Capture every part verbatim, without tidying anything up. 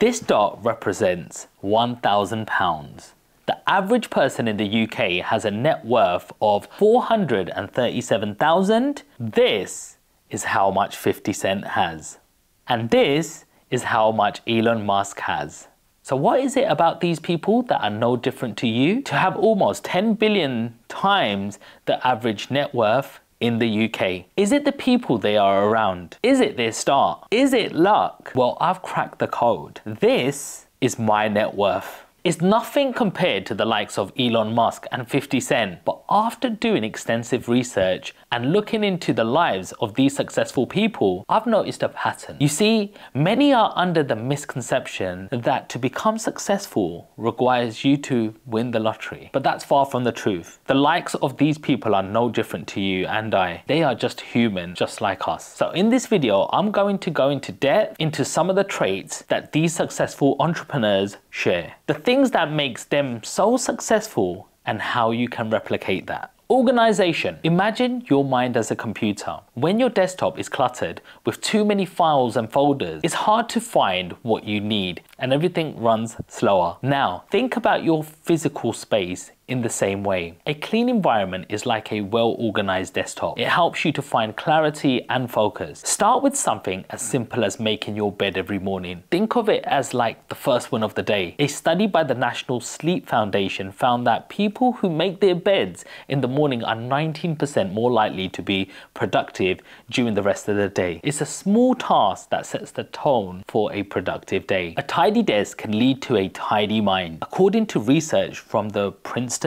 This dot represents one thousand pounds. The average person in the U K has a net worth of four hundred thirty-seven thousand. This is how much fifty cent has. And this is how much Elon Musk has. So what is it about these people that are no different to you to have almost ten billion times the average net worth in the U K? Is it the people they are around? Is it their start? Is it luck? Well, I've cracked the code. This is my net worth. It's nothing compared to the likes of Elon Musk and fifty cent, but after doing extensive research and looking into the lives of these successful people, I've noticed a pattern. You see, many are under the misconception that to become successful requires you to win the lottery, but that's far from the truth. The likes of these people are no different to you and I. They are just human, just like us. So in this video, I'm going to go into depth into some of the traits that these successful entrepreneurs share. The things that makes them so successful and how you can replicate that. Organization. Imagine your mind as a computer. When your desktop is cluttered with too many files and folders, it's hard to find what you need and everything runs slower. Now, think about your physical space in the same way. A clean environment is like a well-organized desktop. It helps you to find clarity and focus. Start with something as simple as making your bed every morning. Think of it as like the first one of the day. A study by the National Sleep Foundation found that people who make their beds in the morning are nineteen percent more likely to be productive during the rest of the day. It's a small task that sets the tone for a productive day. A tidy desk can lead to a tidy mind. According to research from the Princeton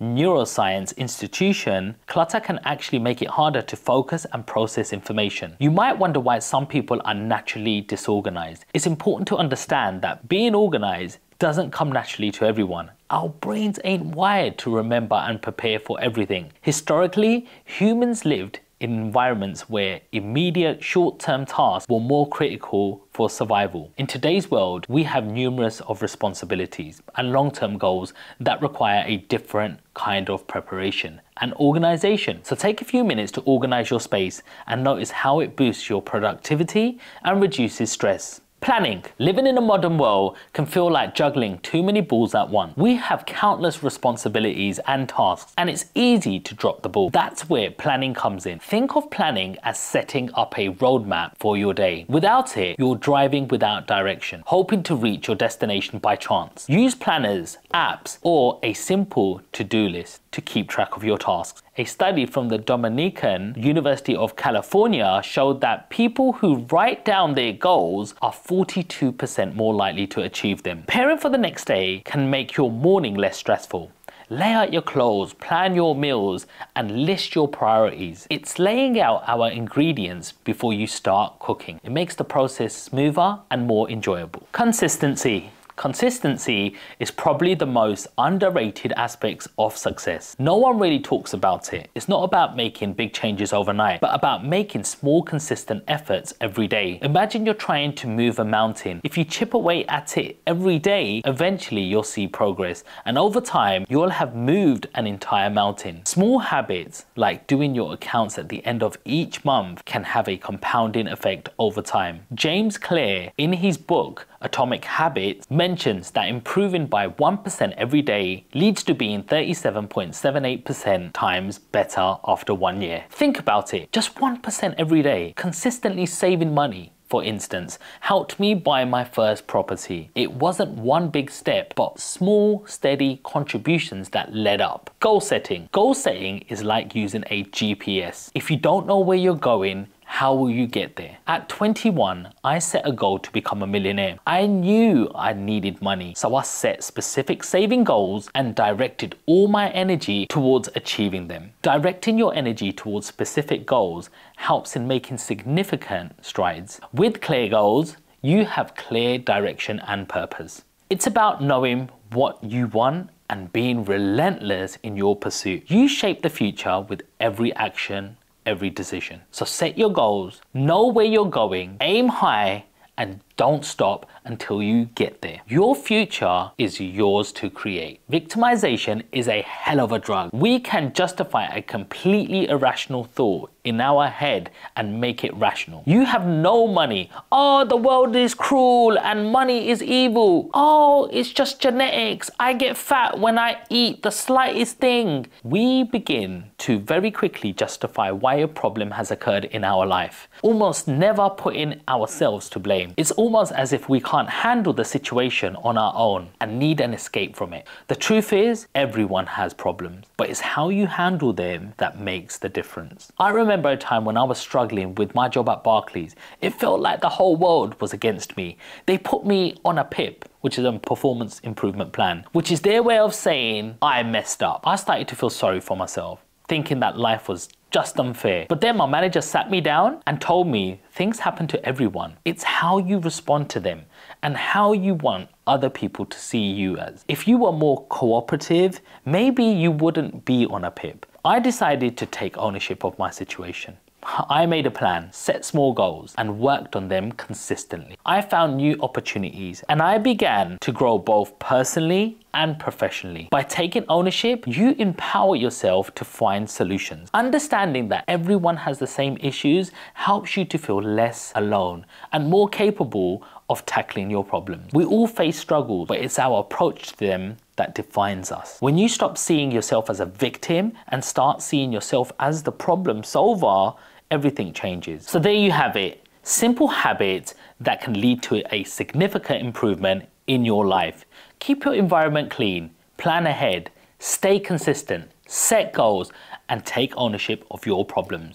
neuroscience institution, clutter can actually make it harder to focus and process information. You might wonder why some people are naturally disorganized. It's important to understand that being organized doesn't come naturally to everyone. Our brains ain't wired to remember and prepare for everything. Historically, humans lived in environments where immediate short-term tasks were more critical for survival. In today's world, we have numerous of responsibilities and long-term goals that require a different kind of preparation and organization. So take a few minutes to organize your space and notice how it boosts your productivity and reduces stress. Planning. Living in a modern world can feel like juggling too many balls at once. We have countless responsibilities and tasks, and it's easy to drop the ball. That's where planning comes in. Think of planning as setting up a roadmap for your day. Without it, you're driving without direction, hoping to reach your destination by chance. Use planners, apps, or a simple to-do list to keep track of your tasks. A study from the Dominican University of California showed that people who write down their goals are forty-two percent more likely to achieve them. Preparing for the next day can make your morning less stressful. Lay out your clothes, plan your meals, and list your priorities. It's laying out our ingredients before you start cooking. It makes the process smoother and more enjoyable. Consistency. Consistency is probably the most underrated aspects of success. No one really talks about it. It's not about making big changes overnight, but about making small, consistent efforts every day. Imagine you're trying to move a mountain. If you chip away at it every day, eventually you'll see progress. And over time, you'll have moved an entire mountain. Small habits, like doing your accounts at the end of each month, can have a compounding effect over time. James Clear, in his book, Atomic Habits, mentions that improving by one percent every day leads to being thirty-seven point seven eight percent times better after one year. Think about it, just one percent every day, consistently saving money. For instance, helped me buy my first property. It wasn't one big step, but small, steady contributions that led up. Goal setting. Goal setting is like using a G P S. If you don't know where you're going, how will you get there? At twenty-one, I set a goal to become a millionaire. I knew I needed money, so I set specific saving goals and directed all my energy towards achieving them. Directing your energy towards specific goals helps in making significant strides. With clear goals, you have clear direction and purpose. It's about knowing what you want and being relentless in your pursuit. You shape the future with every action, every decision. So set your goals, know where you're going, aim high, and Don't stop until you get there. Your future is yours to create. Victimization is a hell of a drug. We can justify a completely irrational thought in our head and make it rational. You have no money. Oh, the world is cruel and money is evil. Oh, it's just genetics. I get fat when I eat the slightest thing. We begin to very quickly justify why a problem has occurred in our life, almost never putting ourselves to blame. It's almost as if we can't handle the situation on our own and need an escape from it. The truth is, everyone has problems, but it's how you handle them that makes the difference. I remember a time when I was struggling with my job at Barclays. It felt like the whole world was against me. They put me on a P I P, which is a performance improvement plan, which is their way of saying I messed up. I started to feel sorry for myself, thinking that life was just unfair. But then my manager sat me down and told me things happen to everyone. It's how you respond to them and how you want other people to see you as. If you were more cooperative, maybe you wouldn't be on a P I P. I decided to take ownership of my situation. I made a plan, set small goals, and worked on them consistently. I found new opportunities and I began to grow both personally and professionally. By taking ownership, you empower yourself to find solutions. Understanding that everyone has the same issues helps you to feel less alone and more capable of tackling your problems. We all face struggles, but it's our approach to them that defines us. When you stop seeing yourself as a victim and start seeing yourself as the problem solver, everything changes. So there you have it. Simple habits that can lead to a significant improvement in your life. Keep your environment clean, plan ahead, stay consistent, set goals, and take ownership of your problems.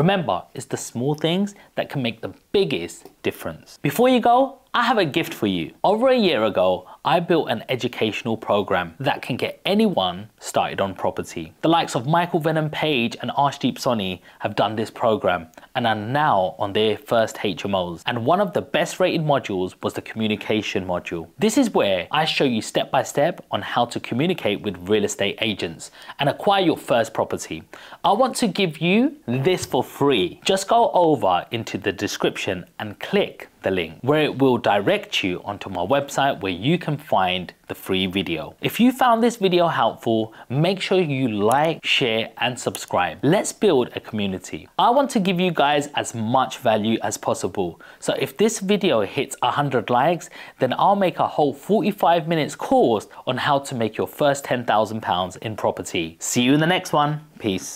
Remember, it's the small things that can make the biggest difference. Before you go, I have a gift for you. Over a year ago, I built an educational program that can get anyone started on property. The likes of Michael Venom Page and Ashdeep Sonny have done this program and are now on their first H M Os. And one of the best rated modules was the communication module. This is where I show you step by step on how to communicate with real estate agents and acquire your first property. I want to give you this for free. Just go over into the description and click the link, where it will direct you onto my website where you can find the free video. If you found this video helpful, make sure you like, share, and subscribe. Let's build a community. I want to give you guys as much value as possible. So if this video hits one hundred likes, then I'll make a whole forty-five minutes course on how to make your first ten thousand pounds in property. See you in the next one. Peace.